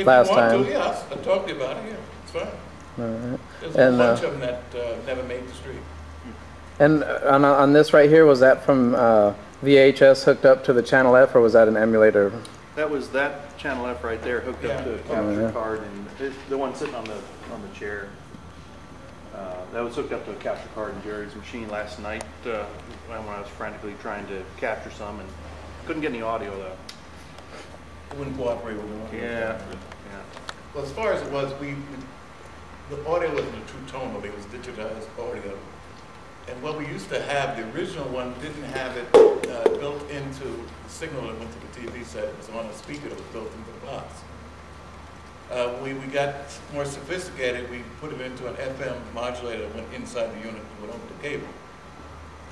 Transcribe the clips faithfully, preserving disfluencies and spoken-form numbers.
if last you want time. To, yeah, I'll talk to you about it. Yeah, it's fine. All right. There's and, a bunch uh, of them that uh, never made the street. And on, on this right here, was that from uh, V H S hooked up to the Channel F, or was that an emulator? That was that Channel F right there hooked yeah. up to a capture oh, yeah. card, and it, the one sitting on the on the chair. Uh, that was hooked up to a capture card in Jerry's machine last night uh, when I was frantically trying to capture some and couldn't get any audio though. It wouldn't cooperate with the audio. Yeah, yeah. Well, as far as it was, we, we the audio wasn't a two-tonal; it was digitized audio. And what we used to have, the original one didn't have it uh, built into the signal that went to the T V set. It was on a speaker that was built into the box. Uh, we, we got more sophisticated. We put it into an F M modulator that went inside the unit and went over the cable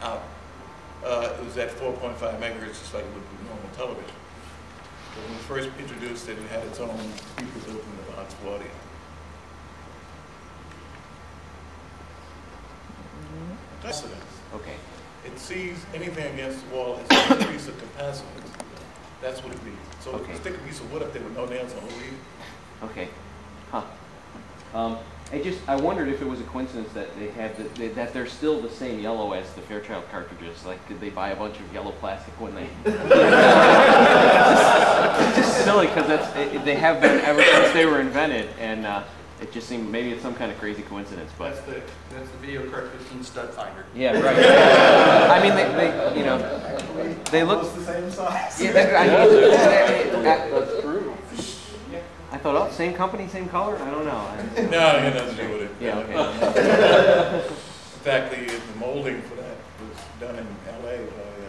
out. Uh, it was at four point five megahertz, just like it would be normal television. But when we first introduced it, it had its own speaker built into the box for audio. Capacitance. Okay. It sees anything against the wall as a piece of capacitance. That's what it means. So okay. Stick a piece of wood up there with no nails on the leaf. Okay. Huh. Um, I just I wondered if it was a coincidence that they had the, they, that they're still the same yellow as the Fairchild cartridges. Like, did they buy a bunch of yellow plastic when they? It's just silly because that's it, they have been ever since they were invented and. Uh, It just seemed, maybe it's some kind of crazy coincidence, but... That's the, that's the video card fifteen stud finder. Yeah, right. I mean, they, they, you know, they look... Almost the same size. Yeah, they, I mean, they, they, they, that's true. I thought, oh, same company, same color? I don't know. I, no, it yeah, doesn't do with it. Yeah, okay. In fact, the, the molding for that was done in L A by uh,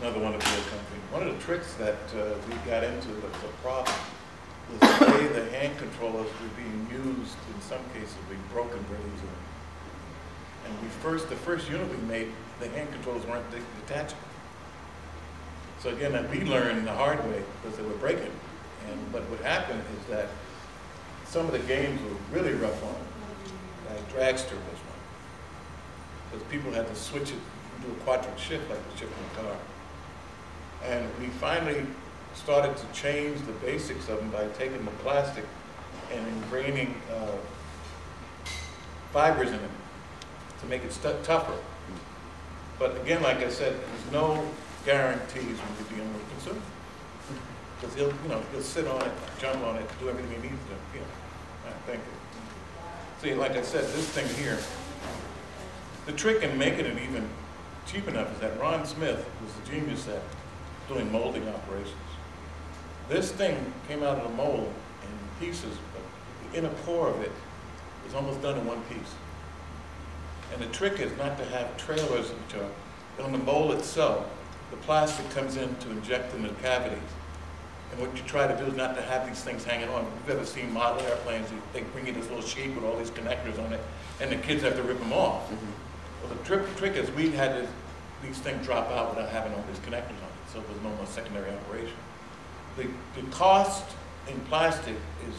another wonderful company. One of the tricks that uh, we got into that was a problem. The way the hand controllers were being used, in some cases, being broken very easily. And we first, the first unit we made, the hand controllers weren't detachable. So again, that we learned the hard way because they were breaking. And but what happened is that some of the games were really rough on it. Like Dragster was one, because people had to switch it into a quadrant shift, like the shift in a car. And we finally started to change the basics of them by taking the plastic and ingraining uh, fibers in it to make it st tougher. But again, like I said, there's no guarantees when you're dealing with a consumer. Because he'll, you know, he'll sit on it, jump on it, do everything he needs to. Yeah, I think. See, like I said, this thing here, the trick in making it even cheap enough is that Ron Smith was the genius at doing molding operations. This thing came out of the mold in pieces, but the inner core of it was almost done in one piece. And the trick is not to have trailers, which are on the mold itself. The plastic comes in to inject into the cavities. And what you try to do is not to have these things hanging on. If you've ever seen model airplanes, they bring you this little sheet with all these connectors on it, and the kids have to rip them off. Mm-hmm. Well, the trick, trick is we had to, these things drop out without having all these connectors on it, so it was no more secondary operation. The, the cost in plastic is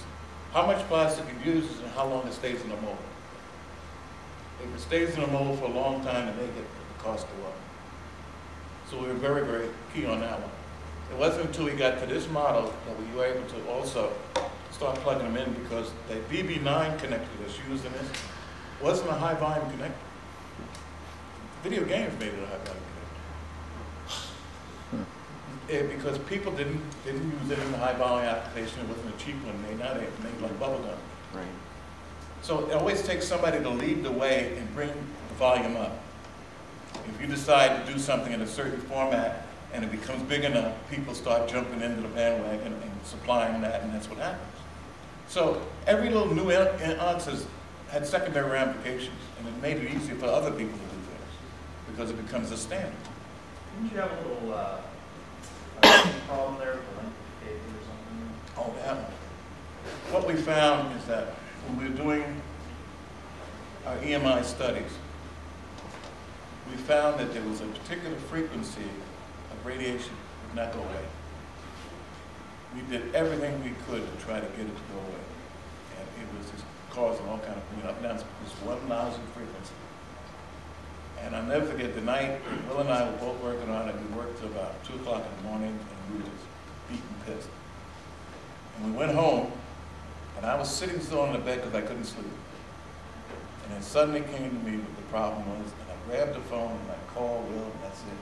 how much plastic it uses and how long it stays in the mold. If it stays in the mold for a long time to make it, the cost go up. So we were very, very key on that one. It wasn't until we got to this model that we were able to also start plugging them in because the B B nine connector that's used in this wasn't a high volume connector. Video games made it a high volume connector. Because people didn't didn't use it in the high volume application, it wasn't a cheap one. They now they made like bubblegum. Right. So it always takes somebody to lead the way and bring the volume up. If you decide to do something in a certain format and it becomes big enough, people start jumping into the bandwagon and, and supplying that, and that's what happens. So every little new answer had secondary ramifications, and it made it easier for other people to do things because it becomes a standard. Didn't you have a little? Uh problem there with the length of cable or something? Oh, that one. What we found is that when we were doing our E M I studies, we found that there was a particular frequency of radiation that would not go away. We did everything we could to try to get it to go away. And it was just causing all kinds of up and down. This one lousy frequency. And I'll never forget the night, Will and I were both working on it. We worked till about two o'clock in the morning, and we were just beaten pissed. And we went home, and I was sitting still on the bed because I couldn't sleep. And then suddenly came to me what the problem was, and I grabbed the phone and I called Will, and I said,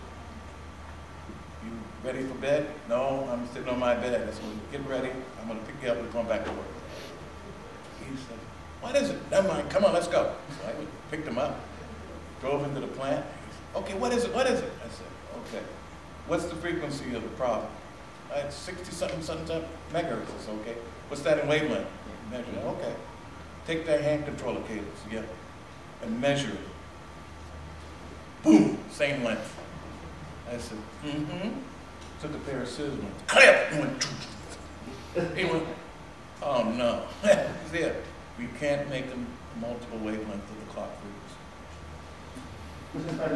"You ready for bed?" "No, I'm sitting on my bed." I said, "Get ready. I'm going to pick you up and come back to work." He said, "What is it?" "Never mind. Come on, let's go." So I picked him up, drove him to the plant. He said, "Okay, what is it? What is it?" I said, "Okay. What's the frequency of the problem?" "I had sixty-something megahertz." I said, "Okay. What's that in wavelength?" "Measure it." "Okay. Take that hand controller cables together and measure it." Boom, same length. I said, mm-hmm. Took a pair of scissors and went, clap! He went, he went, "Oh no." He said, "We can't make them multiple wavelengths of the clock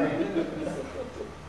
frequency."